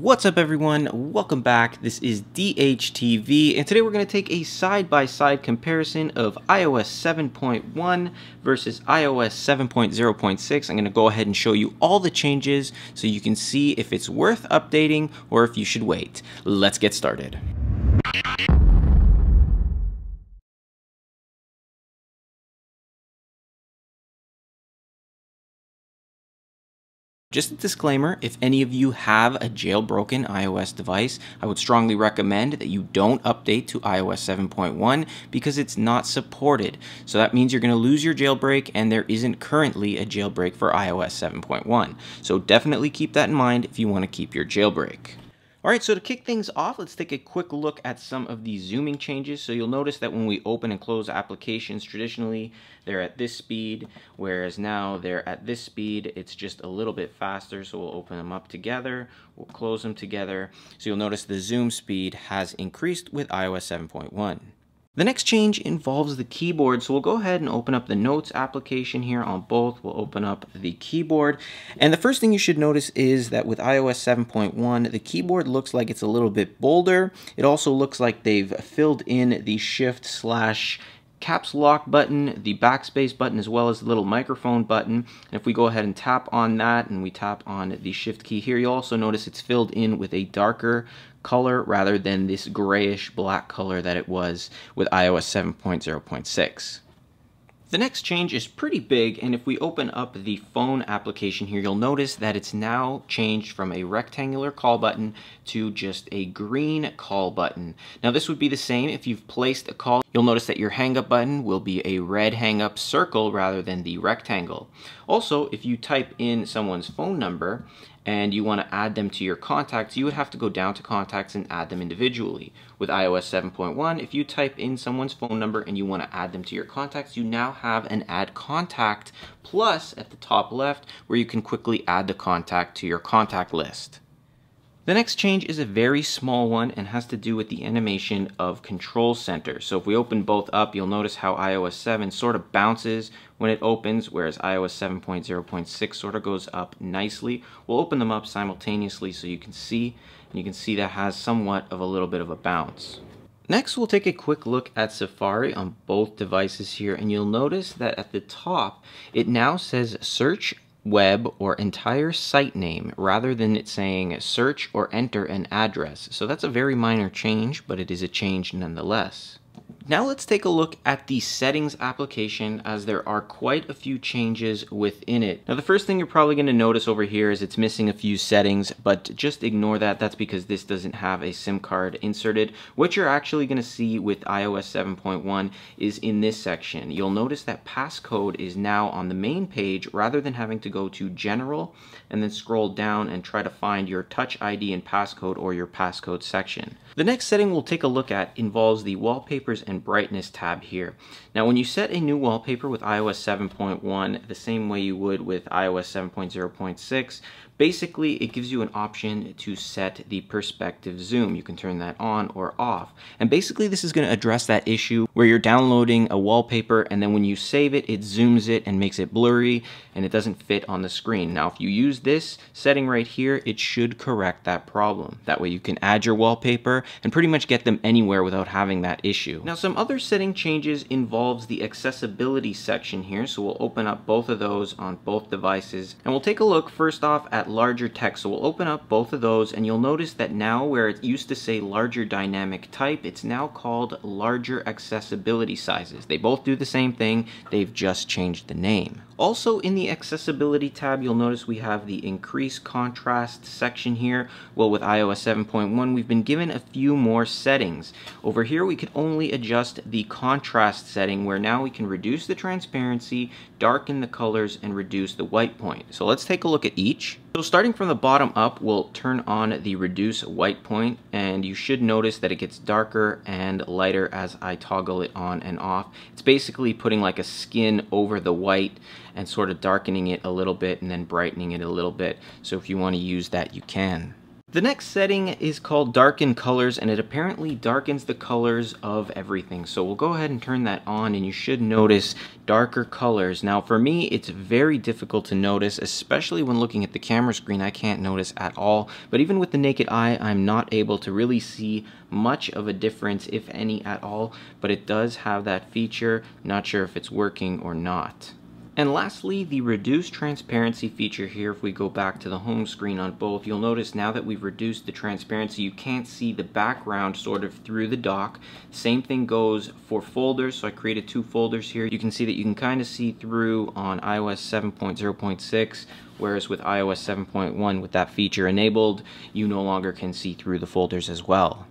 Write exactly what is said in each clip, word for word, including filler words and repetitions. What's up everyone, welcome back. This is D H T V and today we're going to take a side-by-side comparison of i O S seven point one versus i O S seven point zero point six. I'm going to go ahead and show you all the changes so you can see if it's worth updating or if you should wait. Let's get started. Just a disclaimer, if any of you have a jailbroken iOS device, I would strongly recommend that you don't update to i O S seven point one because it's not supported. So that means you're going to lose your jailbreak and there isn't currently a jailbreak for i O S seven point one. So definitely keep that in mind if you want to keep your jailbreak. Alright, so to kick things off, let's take a quick look at some of the zooming changes. So you'll notice that when we open and close applications, traditionally they're at this speed, whereas now they're at this speed. It's just a little bit faster, so we'll open them up together, we'll close them together. So you'll notice the zoom speed has increased with i O S seven point one. The next change involves the keyboard, so we'll go ahead and open up the Notes application here on both. We'll open up the keyboard, and the first thing you should notice is that with i O S seven point one, the keyboard looks like it's a little bit bolder. It also looks like they've filled in the shift slash caps lock button, the backspace button, as well as the little microphone button. And if we go ahead and tap on that and we tap on the shift key here, you'll also notice it's filled in with a darker color rather than this grayish black color that it was with i O S seven point zero point six. The next change is pretty big, and if we open up the phone application here, you'll notice that it's now changed from a rectangular call button to just a green call button. Now this would be the same if you've placed a call. You'll notice that your hang up button will be a red hang up circle rather than the rectangle. Also, if you type in someone's phone number and you want to add them to your contacts, you would have to go down to contacts and add them individually. With i O S seven point one, if you type in someone's phone number and you want to add them to your contacts, you now have an add contact plus at the top left where you can quickly add the contact to your contact list. The next change is a very small one and has to do with the animation of Control Center. So if we open both up, you'll notice how i O S seven sort of bounces when it opens, whereas i O S seven point zero point six sort of goes up nicely. We'll open them up simultaneously so you can see, and you can see that has somewhat of a little bit of a bounce. Next, we'll take a quick look at Safari on both devices here, and you'll notice that at the top, it now says search web or entire site name rather than it saying search or enter an address. So that's a very minor change, but it is a change nonetheless. Now let's take a look at the settings application, as there are quite a few changes within it. Now the first thing you're probably going to notice over here is it's missing a few settings, but just ignore that. That's because this doesn't have a SIM card inserted. What you're actually going to see with i O S seven point one is in this section. You'll notice that passcode is now on the main page rather than having to go to general and then scroll down and try to find your touch I D and passcode or your passcode section. The next setting we'll take a look at involves the wallpapers and brightness tab here. Now when you set a new wallpaper with i O S seven point one the same way you would with i O S seven point zero point six, basically it gives you an option to set the perspective zoom. You can turn that on or off, and basically this is going to address that issue where you're downloading a wallpaper and then when you save it, it zooms it and makes it blurry and it doesn't fit on the screen. Now if you use this setting right here, it should correct that problem. That way you can add your wallpaper and pretty much get them anywhere without having that issue. Now some other setting changes involves the accessibility section here, so we'll open up both of those on both devices and we'll take a look first off at larger text. So we'll open up both of those and you'll notice that now where it used to say larger dynamic type, it's now called larger accessibility sizes. They both do the same thing, they've just changed the name. Also in the accessibility tab, you'll notice we have the increase contrast section here. Well, with i O S seven point one we've been given a few more settings. Over here we could only adjust the contrast setting, where now we can reduce the transparency, darken the colors, and reduce the white point. So let's take a look at each. So starting from the bottom up, we'll turn on the reduce white point, and you should notice that it gets darker and lighter as I toggle it on and off. It's basically putting like a skin over the white and sort of darkening it a little bit and then brightening it a little bit. So if you want to use that, you can. The next setting is called darken colors, and it apparently darkens the colors of everything. So we'll go ahead and turn that on, and you should notice darker colors. Now for me, it's very difficult to notice, especially when looking at the camera screen. I can't notice at all, but even with the naked eye, I'm not able to really see much of a difference, if any at all, but it does have that feature. Not sure if it's working or not. And lastly, the reduced transparency feature here. If we go back to the home screen on both, you'll notice now that we've reduced the transparency, you can't see the background sort of through the dock. Same thing goes for folders. So I created two folders here. You can see that you can kind of see through on i O S seven point zero point six, whereas with i O S seven point one, with that feature enabled, you no longer can see through the folders as well.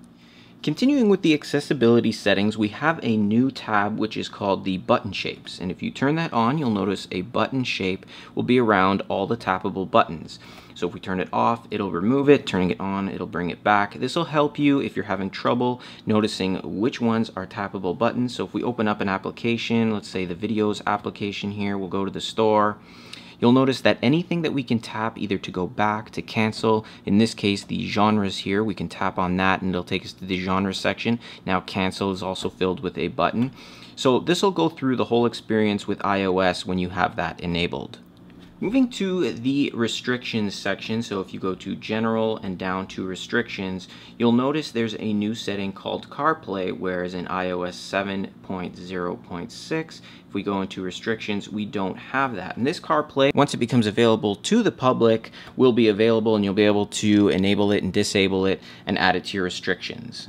Continuing with the accessibility settings, we have a new tab which is called the button shapes, and if you turn that on, you'll notice a button shape will be around all the tappable buttons. So if we turn it off, it'll remove it. Turning it on, it'll bring it back. This will help you if you're having trouble noticing which ones are tappable buttons. So if we open up an application, let's say the videos application here, we'll go to the store. You'll notice that anything that we can tap, either to go back, to cancel, in this case the genres here, we can tap on that and it'll take us to the genre section. Now cancel is also filled with a button. So this will go through the whole experience with iOS when you have that enabled. Moving to the restrictions section, so if you go to general and down to restrictions, you'll notice there's a new setting called CarPlay, whereas in i O S seven point zero point six, if we go into restrictions, we don't have that. And this CarPlay, once it becomes available to the public, will be available, and you'll be able to enable it and disable it and add it to your restrictions.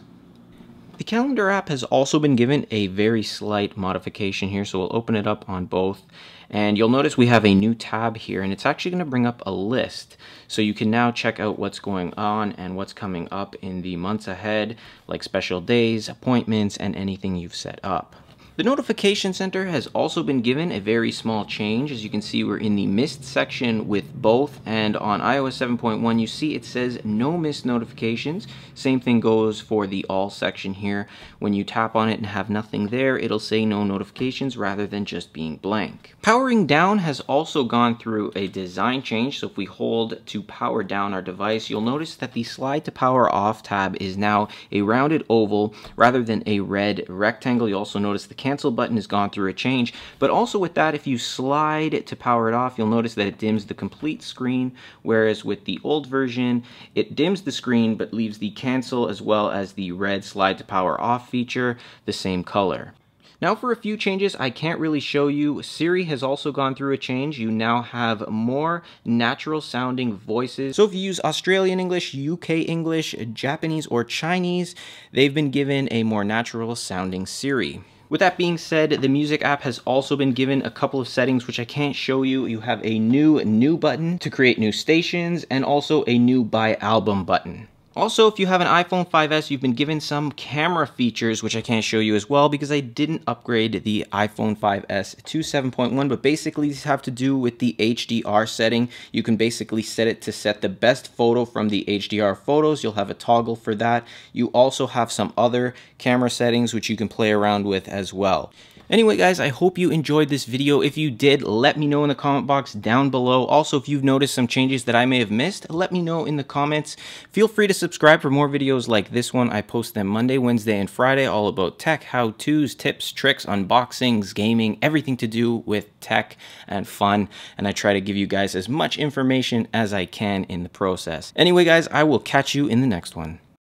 The calendar app has also been given a very slight modification here, so we'll open it up on both, and you'll notice we have a new tab here, and it's actually going to bring up a list, so you can now check out what's going on and what's coming up in the months ahead, like special days, appointments, and anything you've set up. The notification center has also been given a very small change. As you can see, we're in the missed section with both, and on i O S seven point one you see it says no missed notifications. Same thing goes for the all section here. When you tap on it and have nothing there, it'll say no notifications rather than just being blank. Powering down has also gone through a design change, so if we hold to power down our device, you'll notice that the slide to power off tab is now a rounded oval rather than a red rectangle. You also notice the camera cancel button has gone through a change, but also with that, if you slide it to power it off, you'll notice that it dims the complete screen, whereas with the old version, it dims the screen but leaves the cancel as well as the red slide to power off feature the same color. Now for a few changes I can't really show you. Siri has also gone through a change. You now have more natural sounding voices. So if you use Australian English, U K English, Japanese, or Chinese, they've been given a more natural sounding Siri. With that being said, the music app has also been given a couple of settings which I can't show you. You have a new new button to create new stations, and also a new by album button. Also, if you have an iPhone five S, you've been given some camera features, which I can't show you as well because I didn't upgrade the iPhone five S to seven point one, but basically these have to do with the H D R setting. You can basically set it to set the best photo from the H D R photos. You'll have a toggle for that. You also have some other camera settings which you can play around with as well. Anyway guys, I hope you enjoyed this video. If you did, let me know in the comment box down below. Also, if you've noticed some changes that I may have missed, let me know in the comments. Feel free to subscribe for more videos like this one. I post them Monday, Wednesday, and Friday, all about tech, how-tos, tips, tricks, unboxings, gaming, everything to do with tech and fun. And I try to give you guys as much information as I can in the process. Anyway guys, I will catch you in the next one.